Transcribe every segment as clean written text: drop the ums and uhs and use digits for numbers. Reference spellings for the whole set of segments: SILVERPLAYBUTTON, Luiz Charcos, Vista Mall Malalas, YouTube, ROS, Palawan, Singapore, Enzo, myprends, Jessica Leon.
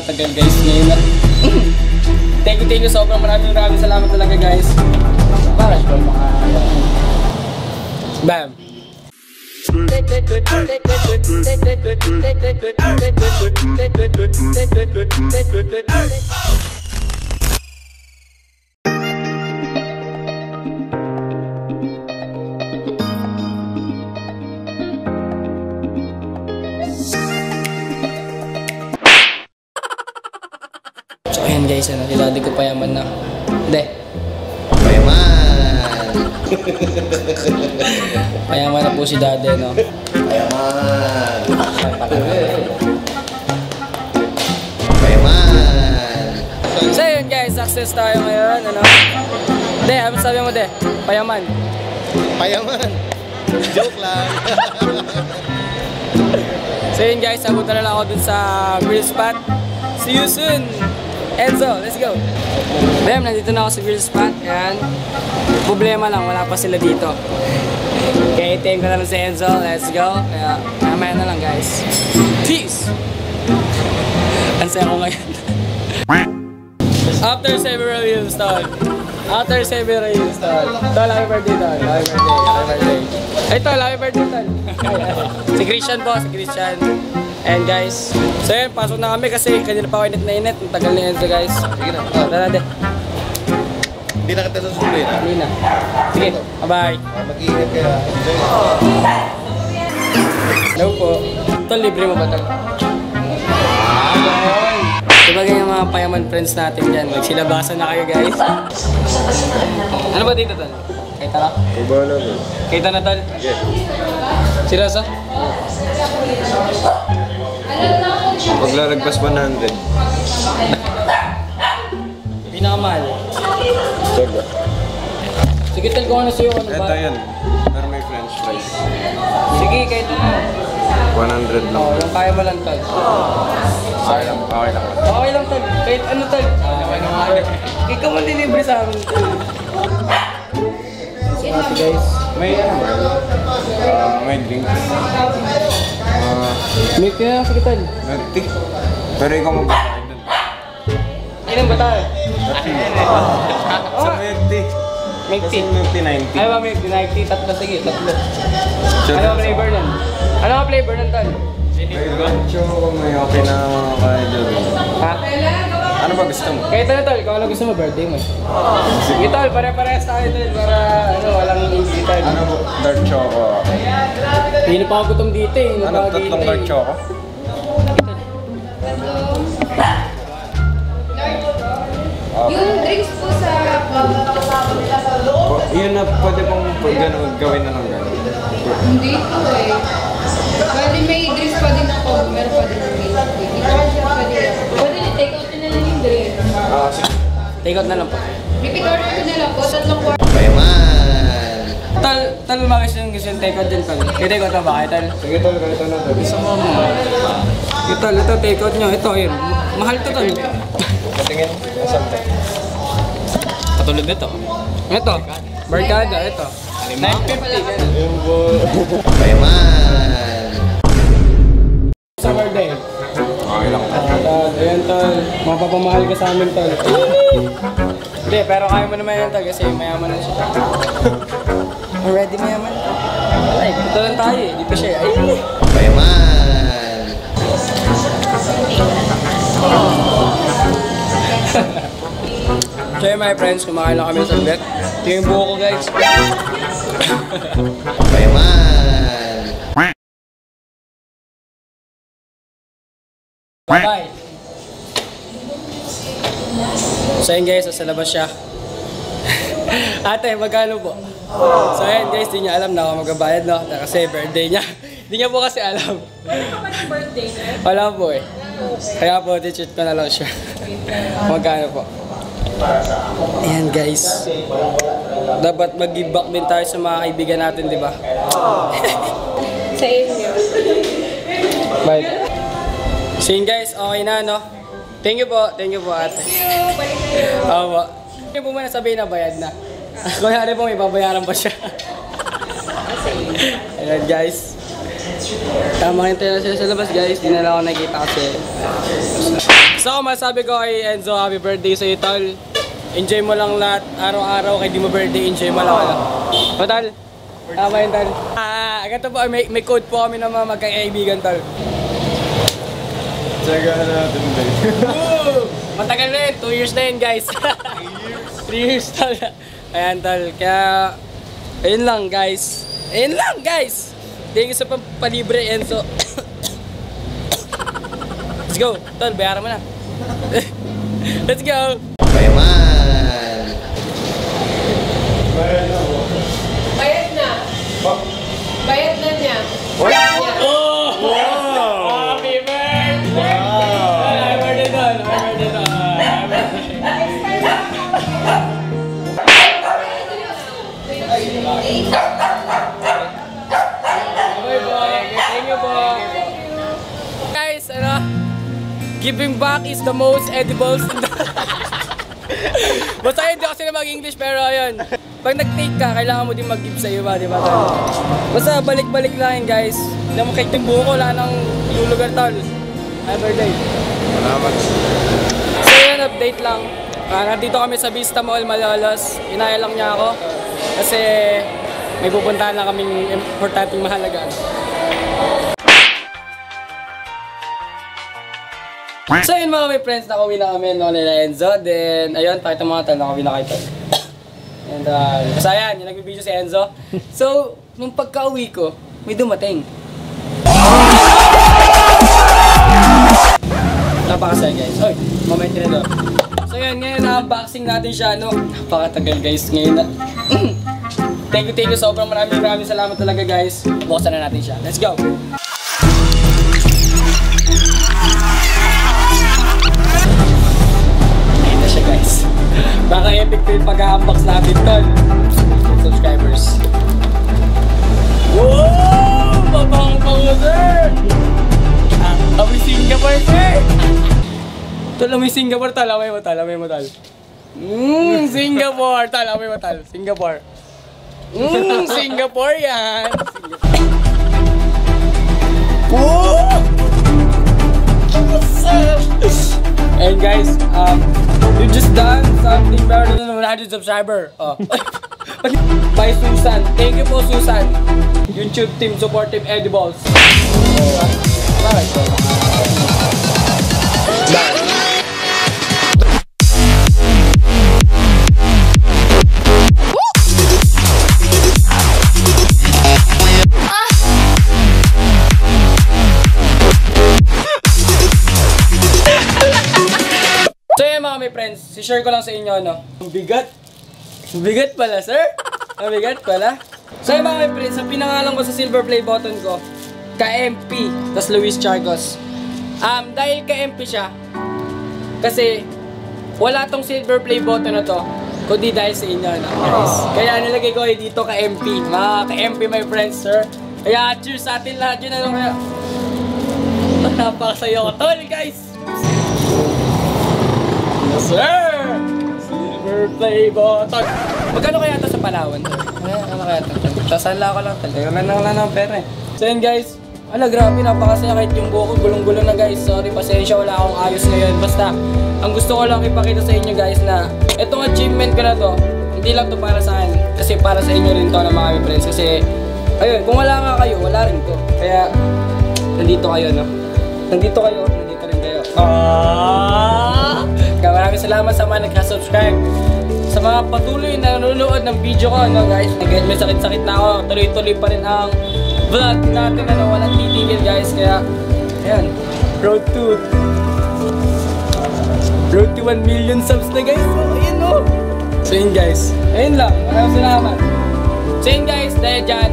Katagal guys ngayon na. Thank you sobrang maraming salamat talaga guys. Para sa mga bam. So ayan guys, ano, hindi ko payaman na. Hindi. Payaman na po si Daddy, no? Payaman! Payaman! So yun guys, success tayo ngayon, ano? Hindi, ano sabi mo, De? Payaman. Payaman! Joke lang! So yun guys, sabot na lang ako dun sa grill spot. See you soon! Enzo, let's go! Bam, nandito na ako sa grill spot. Ayan. Problema lang, wala pa sila dito. Kaya item ko na lang si Enzo. Let's go. Kaya, mamaya na lang guys. Peace! Ansaya ko ngayon. After several years, tol. Tol, happy birthday, tol. Happy birthday. Ay, tol, happy birthday, tol. Si Christian po, si Christian. And guys, so yun, pasok na kami kasi kanina pa ako init. Ang tagal na yun ito guys. Sige na. Oh, tara din. Hindi na kita susunod na. Hindi na. Sige, bye-bye. Mag-iingat kayo. Hello po. Ito, libre mo ba ito? Diba yung mga payaman friends natin dyan? Magsilabasan na kayo guys. Ano ba dito, Tol? Kaita na? Kabahala ba? Kaita na, Tol? Yes. Seryoso? Paglaragpas 100. Pinakamahal. Sobra. Sige, tell ko ano sa'yo. Eto yan. Pero may french fries. Sige, kahit ano. 100 lang. Kaya mo lang, tol. Okay lang. Okay lang, tol. Kahit ano, tol. Ikaw mo dilibre sa amin, tol. Ate guys, may drink. Milk na lang sa kitan. Milk. Pero ikaw magbabayad doon. Ilang ba tayo? Sa milk tea. Milk tea? Milk tea 90. Ano ba milk tea 90? Tatlo, sige, tatlo. Ano ba flavor nun? Ano ba flavor nun, Tal? May gancho, may okay na mga kaya doon. Ha? Ano ba gusto mo? Kaya ito na, Tal. Kung ano gusto mo, birthday mo. Sige, Tal. Pare-parehas tayo, Tal. Para, ano, walang easy, Tal. Ano ba? Dark choco. Hindi pa ako gutom dito eh. Ano, tatlong dark choco? Yung drinks po sa pagkakasama nila sa loob. Yun na, pwede pong gawin na lang gano'n. Hindi ito eh. Pwede may drinks pa din ako. Meron pa din yung drinks. Pwede take out na lang yung drinks. Take out na lang po. Pick order ko na lang po. Tatlong quarter. Kaya man! Tal, makish yung gusto yung take-out din, Tal. Kaya take-out na ba kayo, Tal? Sige, Tal, ganito na, Tal. Gusto mo mo. Ito, ito, take-out nyo. Ito, yun. Mahal ito, Tal. Patingin, asam ito. Katulad nito. Ito. Barkada, ito. 9.50. Kaya man! Sa birthday. Okay lang. Ayan, Tal. Mapapamahal ka sa amin, Tal. Hindi, pero kaya mo naman yan, Tal, kasi mayaman na siya. Already mayaman? Ay, ito lang tayo eh. Di pa siya. Ay! Mayaman! So yun, my friends, kumakain lang kami sa bet. Ito yung buho ko, guys. Mayaman! Bye-bye! So yun, guys, nasa labas siya. Ate, magkano po? So ayun guys, di niya alam na ako magbabayad, no? Kasi birthday niya. Di niya po kasi alam. Wala pa kasi birthday niya? Wala po eh. Kaya po, di-cheat ko na lang siya. Magkano po? Ayan guys. Dapat mag-give back din tayo sa mga kaibigan natin, di ba? Sa inyo. Bye. So yun guys, okay na, no? Thank you po ate. Thank you, bye you. Oo po. Hindi po man nasabihin na bayad na. Kunyari po, may babayaran pa siya. Ayan guys. Tama, hintay na sila sa labas guys. Di na lang ako nakita kasi. So, masabi ko kay Enzo, happy birthday sa tol. Enjoy mo lang lahat. Araw-araw kay di mo birthday, enjoy mo lang. So, tol, tama yun, tol. Ganito po, may code po kami ng mga magkaibigan, tol. Tsagahan natin, guys. Matagal na yun, 2 years na yun, guys. 3 years, tol. Ayan, tol. Kaya, ayun lang, guys. Ayun lang, guys! Thank you sa palibre, Enzo. Let's go. Tol, bayaran mo na. Let's go. Okay, man. Bayad na mo. Bayad na. Bayad na niya. Oh! Wow! Happy birthday! Wow! Happy birthday, Tol. Happy birthday, Tol. Happy birthday. Giving back is the most edible. Basta hindi ako sila mag-English pero ayun. Pag nag-take ka, kailangan mo din mag-give sa'yo ba, di ba? Basta balik-balik lang yun, guys. Hindi mo kahit yung buho ko, wala nang lulugar, tol. Happy birthday. Salamat. So yun, update lang. Nandito kami sa Vista Mall Malalas. Inaya lang niya ako. Kasi may pupuntahan na kaming importanteng mahalaga. So yun mga may friends, nakawin na kami no, nila Enzo. Then ayun, pakita mga tal, nakawin na kayo. And so ayan, yung nagbibideo si Enzo. So, nung pagka-uwi ko, may dumating. Napakasaya guys. Oy, moment na doon. So yun, ngayon na-unboxing natin siya. No? Napakatagal guys, ngayon na. Thank you. Sobrang maraming salamat talaga guys. Buksan na natin siya. Let's go! Guys, baka epic to yung pag-unbox natin tol subscribers. Whoa! Mabang-bango sir! Amoy Singapore sir! Tol, amoy Singapore tol, amay mo tol. Singapore tol, amay mo tol, Singapore. Singapore yan! Whoa! What's up? And guys, you just done something better than 100 subscribers. Oh. By Susan. Thank you po Susan. YouTube team supportive edibles. Bye. Friends, share ko lang sa inyo, no? Ang bigat. Ang bigat pala, sir. Ang bigat pala. So, yung mga friends, ang pinangalan ko sa silver play button ko, ka-MP, tas Luiz Charcos. Dahil ka-MP siya, kasi wala tong silver play button na to, kundi dahil sa inyo, no? Guys. Kaya nilagay ko dito ka-MP. Mga ka-MP, my friends, sir. Kaya cheers sa atin lahat yun, ano kaya? Napakasayo ko, tol, guys! Sir! Silver play button! Magkano kaya ito sa Palawan? Ano kaya ito? Tasala ko lang talaga. Wala na ang pera eh. So yun guys, ala grabe napakasaya kahit yung buko gulong-gulo na guys. Sorry, pasensya wala akong ayos ngayon. Basta, ang gusto ko lang ipakita sa inyo guys na itong achievement ko na to, hindi lang to para sa akin. Kasi para sa inyo rin to na mga friends. Kasi, ayun, kung wala nga kayo, wala rin to. Kaya, nandito kayo no? Nandito rin kayo. Maraming salamat sa mga nagka-subscribe. Sa mga patuloy na nanonood ng video ko, no guys? Again, may sakit-sakit na ako. Tuloy-tuloy pa rin ang vlog natin na walang titigil guys. Kaya, ayan. Road to 1 million subs na guys. So, ayan o. So yun guys. Ayan lang. Maraming salamat. So yun guys, dahil dyan.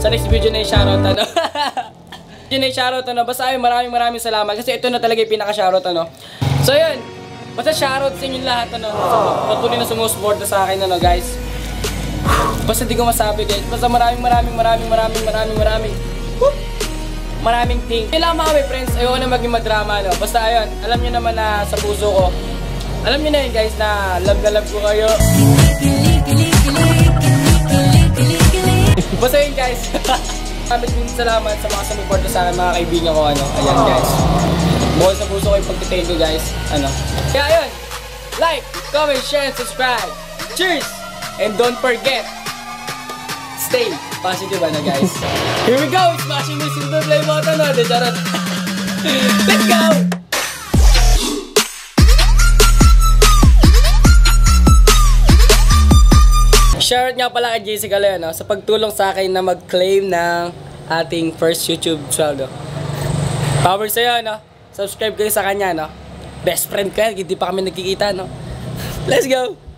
Sa next video na yung shoutout, ano? Yun na yung shoutout, ano? Basta ay maraming salamat. Kasi ito na talaga yung pinaka-shoutout, ano? So yun. Basta shoutout sa inyo lahat, ano, patuloy na sumusuporta sa akin, ano, guys. Basta di ko masabi, guys. Basta maraming. Woo! Maraming ting. Kailangan mga may friends, ayoko na maging madrama, ano. Basta, ayun, alam nyo naman na sa puso ko. Alam nyo na yun, guys, na love na love ko kayo. Basta yun, guys. Maraming salamat sa mga sumuporta sa akin, mga kaibigan ko, ano. Ayan, guys. Buhol sa puso ko yung pagtitake ko, guys. Ano? Kaya yun, like, comment, share, and subscribe. Cheers! And don't forget, stay positive na, guys. Here we go! Smashing this into the play button. No? De, charot. Let's go! Shoutout nga pala kay Jessica Leon, no? Sa pagtulong sa akin na mag-claim ng ating first YouTube sweldo. Power sa'yo, no? Subscribe kayo sa kanya, no? Best friend ko, hindi pa kami nagkikita, no? Let's go!